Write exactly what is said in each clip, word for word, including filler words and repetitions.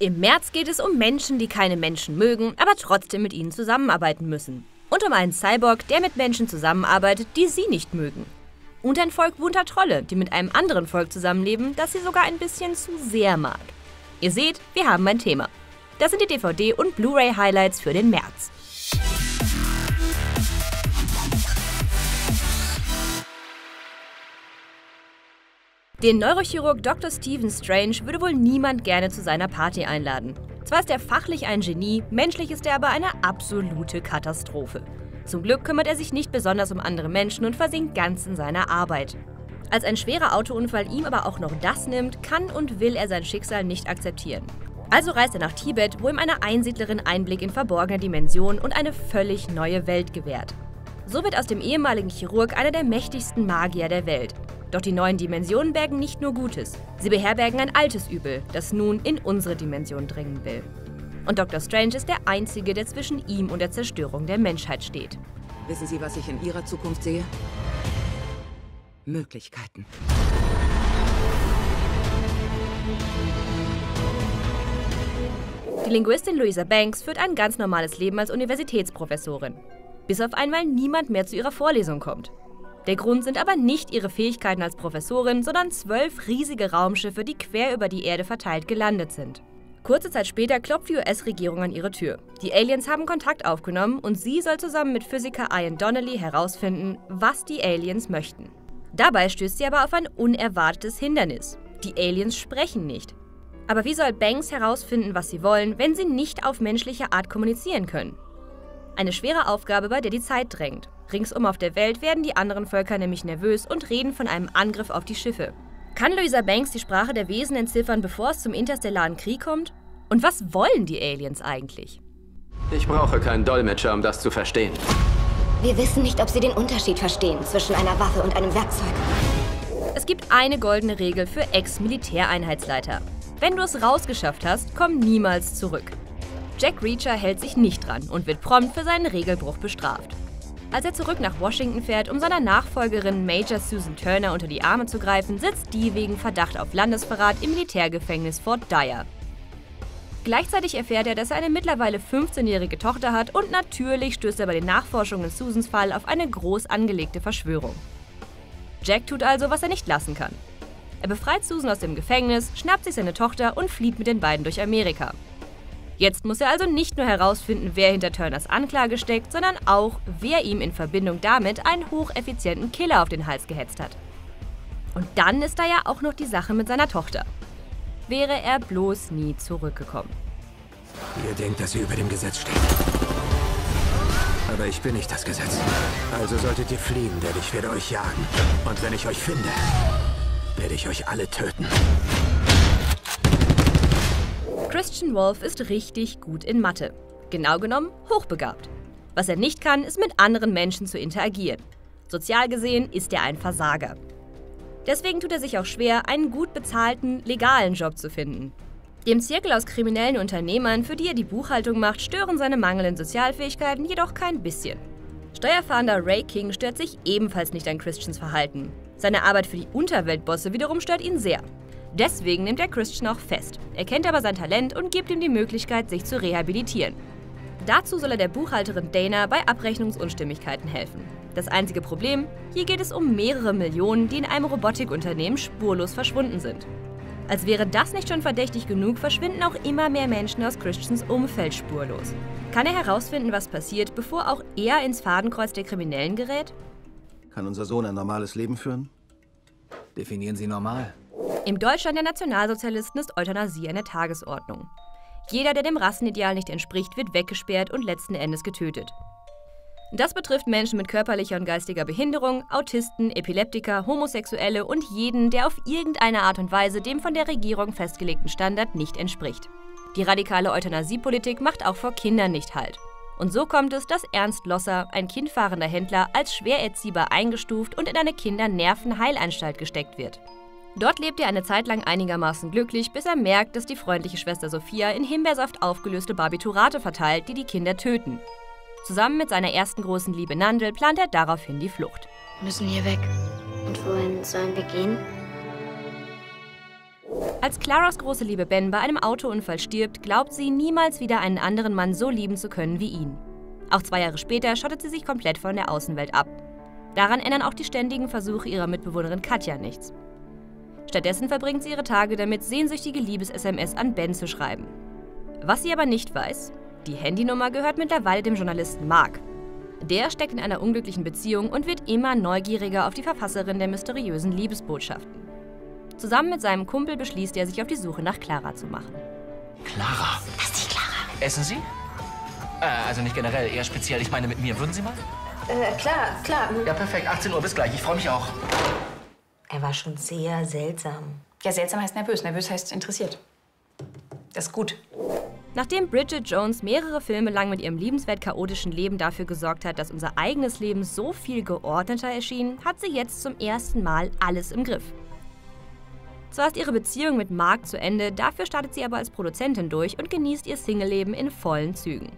Im März geht es um Menschen, die keine Menschen mögen, aber trotzdem mit ihnen zusammenarbeiten müssen. Und um einen Cyborg, der mit Menschen zusammenarbeitet, die sie nicht mögen. Und ein Volk bunter Trolle, die mit einem anderen Volk zusammenleben, das sie sogar ein bisschen zu sehr mag. Ihr seht, wir haben ein Thema. Das sind die D V D- und Blu-ray-Highlights für den März. Den Neurochirurg Doktor Stephen Strange würde wohl niemand gerne zu seiner Party einladen. Zwar ist er fachlich ein Genie, menschlich ist er aber eine absolute Katastrophe. Zum Glück kümmert er sich nicht besonders um andere Menschen und versinkt ganz in seiner Arbeit. Als ein schwerer Autounfall ihm aber auch noch das nimmt, kann und will er sein Schicksal nicht akzeptieren. Also reist er nach Tibet, wo ihm eine Einsiedlerin Einblick in verborgene Dimensionen und eine völlig neue Welt gewährt. So wird aus dem ehemaligen Chirurg einer der mächtigsten Magier der Welt. Doch die neuen Dimensionen bergen nicht nur Gutes. Sie beherbergen ein altes Übel, das nun in unsere Dimension dringen will. Und Doktor Strange ist der Einzige, der zwischen ihm und der Zerstörung der Menschheit steht. Wissen Sie, was ich in Ihrer Zukunft sehe? Möglichkeiten. Die Linguistin Louisa Banks führt ein ganz normales Leben als Universitätsprofessorin. Bis auf einmal niemand mehr zu ihrer Vorlesung kommt. Der Grund sind aber nicht ihre Fähigkeiten als Professorin, sondern zwölf riesige Raumschiffe, die quer über die Erde verteilt gelandet sind. Kurze Zeit später klopft die U S-Regierung an ihre Tür. Die Aliens haben Kontakt aufgenommen und sie soll zusammen mit Physiker Ian Donnelly herausfinden, was die Aliens möchten. Dabei stößt sie aber auf ein unerwartetes Hindernis. Die Aliens sprechen nicht. Aber wie soll Banks herausfinden, was sie wollen, wenn sie nicht auf menschliche Art kommunizieren können? Eine schwere Aufgabe, bei der die Zeit drängt. Ringsum auf der Welt werden die anderen Völker nämlich nervös und reden von einem Angriff auf die Schiffe. Kann Louisa Banks die Sprache der Wesen entziffern, bevor es zum interstellaren Krieg kommt? Und was wollen die Aliens eigentlich? Ich brauche keinen Dolmetscher, um das zu verstehen. Wir wissen nicht, ob sie den Unterschied verstehen zwischen einer Waffe und einem Werkzeug. Es gibt eine goldene Regel für Ex-Militäreinheitsleiter. Wenn du es rausgeschafft hast, komm niemals zurück. Jack Reacher hält sich nicht dran und wird prompt für seinen Regelbruch bestraft. Als er zurück nach Washington fährt, um seiner Nachfolgerin Major Susan Turner unter die Arme zu greifen, sitzt die wegen Verdacht auf Landesverrat im Militärgefängnis Fort Dyer. Gleichzeitig erfährt er, dass er eine mittlerweile fünfzehnjährige Tochter hat und natürlich stößt er bei den Nachforschungen Susans Fall auf eine groß angelegte Verschwörung. Jack tut also, was er nicht lassen kann. Er befreit Susan aus dem Gefängnis, schnappt sich seine Tochter und flieht mit den beiden durch Amerika. Jetzt muss er also nicht nur herausfinden, wer hinter Turners Anklage steckt, sondern auch, wer ihm in Verbindung damit einen hocheffizienten Killer auf den Hals gehetzt hat. Und dann ist da ja auch noch die Sache mit seiner Tochter. Wäre er bloß nie zurückgekommen. Ihr denkt, dass ihr über dem Gesetz steht. Aber ich bin nicht das Gesetz. Also solltet ihr fliehen, denn ich werde euch jagen. Und wenn ich euch finde, werde ich euch alle töten. Christian Wolff ist richtig gut in Mathe. Genau genommen hochbegabt. Was er nicht kann, ist mit anderen Menschen zu interagieren. Sozial gesehen ist er ein Versager. Deswegen tut er sich auch schwer, einen gut bezahlten, legalen Job zu finden. Dem Zirkel aus kriminellen Unternehmern, für die er die Buchhaltung macht, stören seine mangelnden Sozialfähigkeiten jedoch kein bisschen. Steuerfahnder Ray King stört sich ebenfalls nicht an Christians Verhalten. Seine Arbeit für die Unterweltbosse wiederum stört ihn sehr. Deswegen nimmt er Christian auch fest, erkennt aber sein Talent und gibt ihm die Möglichkeit, sich zu rehabilitieren. Dazu soll er der Buchhalterin Dana bei Abrechnungsunstimmigkeiten helfen. Das einzige Problem, hier geht es um mehrere Millionen, die in einem Robotikunternehmen spurlos verschwunden sind. Als wäre das nicht schon verdächtig genug, verschwinden auch immer mehr Menschen aus Christians Umfeld spurlos. Kann er herausfinden, was passiert, bevor auch er ins Fadenkreuz der Kriminellen gerät? Kann unser Sohn ein normales Leben führen? Definieren Sie normal. Im Deutschland der Nationalsozialisten ist Euthanasie an der Tagesordnung. Jeder, der dem Rassenideal nicht entspricht, wird weggesperrt und letzten Endes getötet. Das betrifft Menschen mit körperlicher und geistiger Behinderung, Autisten, Epileptiker, Homosexuelle und jeden, der auf irgendeine Art und Weise dem von der Regierung festgelegten Standard nicht entspricht. Die radikale Euthanasiepolitik macht auch vor Kindern nicht Halt. Und so kommt es, dass Ernst Losser, ein kindfahrender Händler, als schwer erziehbar eingestuft und in eine Kindernervenheilanstalt gesteckt wird. Dort lebt er eine Zeit lang einigermaßen glücklich, bis er merkt, dass die freundliche Schwester Sophia in Himbeersaft aufgelöste Barbiturate verteilt, die die Kinder töten. Zusammen mit seiner ersten großen Liebe Nandel plant er daraufhin die Flucht. Wir müssen hier weg. Und wohin sollen wir gehen? Als Claras große Liebe Ben bei einem Autounfall stirbt, glaubt sie, niemals wieder einen anderen Mann so lieben zu können wie ihn. Auch zwei Jahre später schottet sie sich komplett von der Außenwelt ab. Daran ändern auch die ständigen Versuche ihrer Mitbewohnerin Katja nichts. Stattdessen verbringt sie ihre Tage damit, sehnsüchtige Liebes-S M S an Ben zu schreiben. Was sie aber nicht weiß, die Handynummer gehört mittlerweile dem Journalisten Mark. Der steckt in einer unglücklichen Beziehung und wird immer neugieriger auf die Verfasserin der mysteriösen Liebesbotschaften. Zusammen mit seinem Kumpel beschließt er, sich auf die Suche nach Clara zu machen. Clara? Was ist die Clara? Essen Sie? Äh, also nicht generell, eher speziell. Ich meine, mit mir. Würden Sie mal? Äh, klar, klar. Ja, perfekt. achtzehn Uhr, bis gleich. Ich freue mich auch. Er war schon sehr seltsam. Ja, seltsam heißt nervös. Nervös heißt interessiert. Das ist gut. Nachdem Bridget Jones mehrere Filme lang mit ihrem liebenswert chaotischen Leben dafür gesorgt hat, dass unser eigenes Leben so viel geordneter erschien, hat sie jetzt zum ersten Mal alles im Griff. Zwar ist ihre Beziehung mit Mark zu Ende, dafür startet sie aber als Produzentin durch und genießt ihr Single-Leben in vollen Zügen.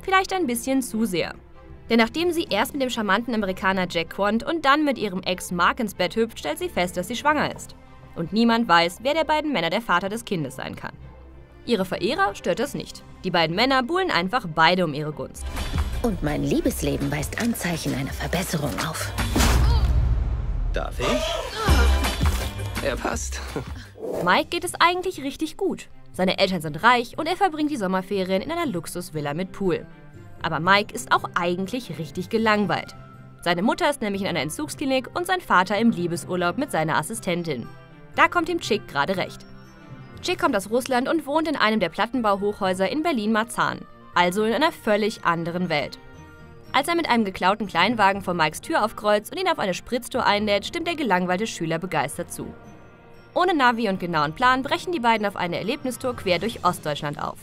Vielleicht ein bisschen zu sehr. Denn nachdem sie erst mit dem charmanten Amerikaner Jack Quant und dann mit ihrem Ex Mark ins Bett hüpft, stellt sie fest, dass sie schwanger ist. Und niemand weiß, wer der beiden Männer der Vater des Kindes sein kann. Ihre Verehrer stört das nicht. Die beiden Männer buhlen einfach beide um ihre Gunst. Und mein Liebesleben weist Anzeichen einer Verbesserung auf. Darf ich? Er passt. Mike geht es eigentlich richtig gut. Seine Eltern sind reich und er verbringt die Sommerferien in einer Luxusvilla mit Pool. Aber Mike ist auch eigentlich richtig gelangweilt. Seine Mutter ist nämlich in einer Entzugsklinik und sein Vater im Liebesurlaub mit seiner Assistentin. Da kommt ihm Chick gerade recht. Chick kommt aus Russland und wohnt in einem der Plattenbauhochhäuser in Berlin-Marzahn, also in einer völlig anderen Welt. Als er mit einem geklauten Kleinwagen vor Mikes Tür aufkreuzt und ihn auf eine Spritztour einlädt, stimmt der gelangweilte Schüler begeistert zu. Ohne Navi und genauen Plan brechen die beiden auf eine Erlebnistour quer durch Ostdeutschland auf.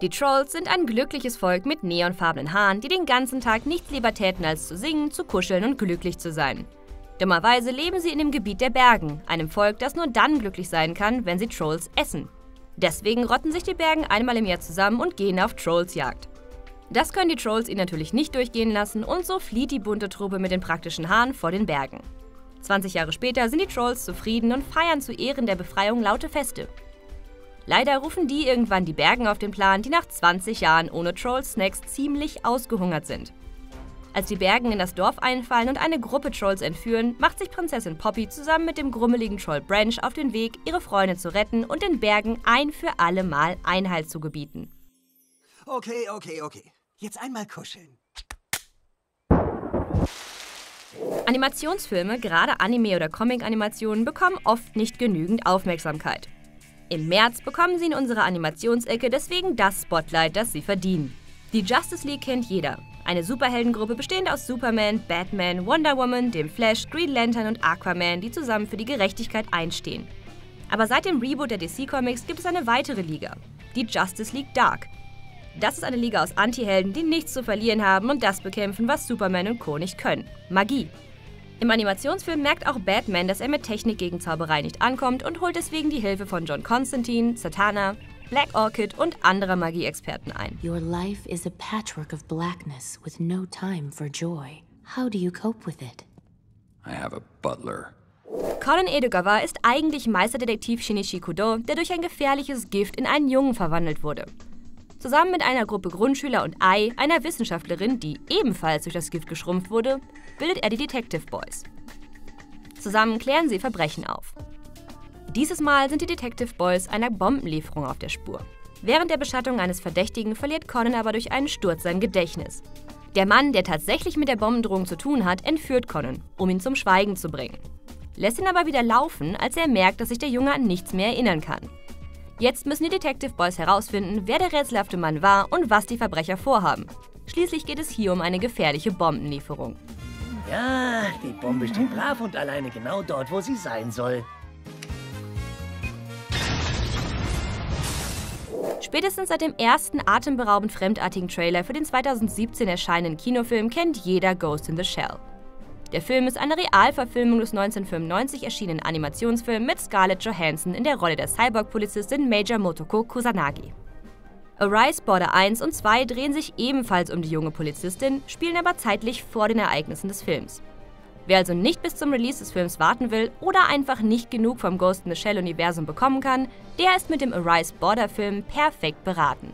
Die Trolls sind ein glückliches Volk mit neonfarbenen Haaren, die den ganzen Tag nichts lieber täten, als zu singen, zu kuscheln und glücklich zu sein. Dummerweise leben sie in dem Gebiet der Bergen, einem Volk, das nur dann glücklich sein kann, wenn sie Trolls essen. Deswegen rotten sich die Bergen einmal im Jahr zusammen und gehen auf Trollsjagd. Das können die Trolls ihnen natürlich nicht durchgehen lassen und so flieht die bunte Truppe mit den praktischen Haaren vor den Bergen. zwanzig Jahre später sind die Trolls zufrieden und feiern zu Ehren der Befreiung laute Feste. Leider rufen die irgendwann die Bergen auf den Plan, die nach zwanzig Jahren ohne Troll-Snacks ziemlich ausgehungert sind. Als die Bergen in das Dorf einfallen und eine Gruppe Trolls entführen, macht sich Prinzessin Poppy zusammen mit dem grummeligen Troll Branch auf den Weg, ihre Freunde zu retten und den Bergen ein für alle Mal Einhalt zu gebieten. Okay, okay, okay. Jetzt einmal kuscheln. Animationsfilme, gerade Anime- oder Comic-Animationen, bekommen oft nicht genügend Aufmerksamkeit. Im März bekommen sie in unserer Animationsecke deswegen das Spotlight, das sie verdienen. Die Justice League kennt jeder. Eine Superheldengruppe bestehend aus Superman, Batman, Wonder Woman, dem Flash, Green Lantern und Aquaman, die zusammen für die Gerechtigkeit einstehen. Aber seit dem Reboot der D C Comics gibt es eine weitere Liga, die Justice League Dark. Das ist eine Liga aus Antihelden, die nichts zu verlieren haben und das bekämpfen, was Superman und Co. nicht können: Magie. Im Animationsfilm merkt auch Batman, dass er mit Technik gegen Zauberei nicht ankommt und holt deswegen die Hilfe von John Constantine, Zatanna, Black Orchid und andere Magieexperten ein. Your life is a patchwork of blackness with no time for joy. How do you cope with it? I have a butler. Conan Edogawa ist eigentlich Meisterdetektiv Shinichi Kudo, der durch ein gefährliches Gift in einen Jungen verwandelt wurde. Zusammen mit einer Gruppe Grundschüler und Ai, einer Wissenschaftlerin, die ebenfalls durch das Gift geschrumpft wurde, bildet er die Detective Boys. Zusammen klären sie Verbrechen auf. Dieses Mal sind die Detective Boys einer Bombenlieferung auf der Spur. Während der Beschattung eines Verdächtigen verliert Conan aber durch einen Sturz sein Gedächtnis. Der Mann, der tatsächlich mit der Bombendrohung zu tun hat, entführt Conan, um ihn zum Schweigen zu bringen. Lässt ihn aber wieder laufen, als er merkt, dass sich der Junge an nichts mehr erinnern kann. Jetzt müssen die Detective Boys herausfinden, wer der rätselhafte Mann war und was die Verbrecher vorhaben. Schließlich geht es hier um eine gefährliche Bombenlieferung. Ja, die Bombe steht brav und alleine genau dort, wo sie sein soll. Spätestens seit dem ersten atemberaubend fremdartigen Trailer für den zweitausendsiebzehn erscheinenden Kinofilm kennt jeder Ghost in the Shell. Der Film ist eine Realverfilmung des neunzehnhundertfünfundneunzig erschienenen Animationsfilms mit Scarlett Johansson in der Rolle der Cyborg-Polizistin Major Motoko Kusanagi. Arise, Border eins und zwei drehen sich ebenfalls um die junge Polizistin, spielen aber zeitlich vor den Ereignissen des Films. Wer also nicht bis zum Release des Films warten will oder einfach nicht genug vom Ghost in the Shell-Universum bekommen kann, der ist mit dem Arise Border-Film perfekt beraten.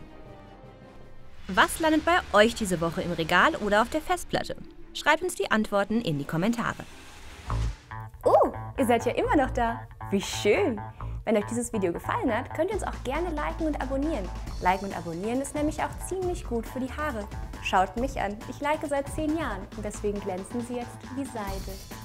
Was landet bei euch diese Woche im Regal oder auf der Festplatte? Schreibt uns die Antworten in die Kommentare. Oh, ihr seid ja immer noch da. Wie schön! Wenn euch dieses Video gefallen hat, könnt ihr uns auch gerne liken und abonnieren. Liken und abonnieren ist nämlich auch ziemlich gut für die Haare. Schaut mich an, ich like seit zehn Jahren und deswegen glänzen sie jetzt wie Seide.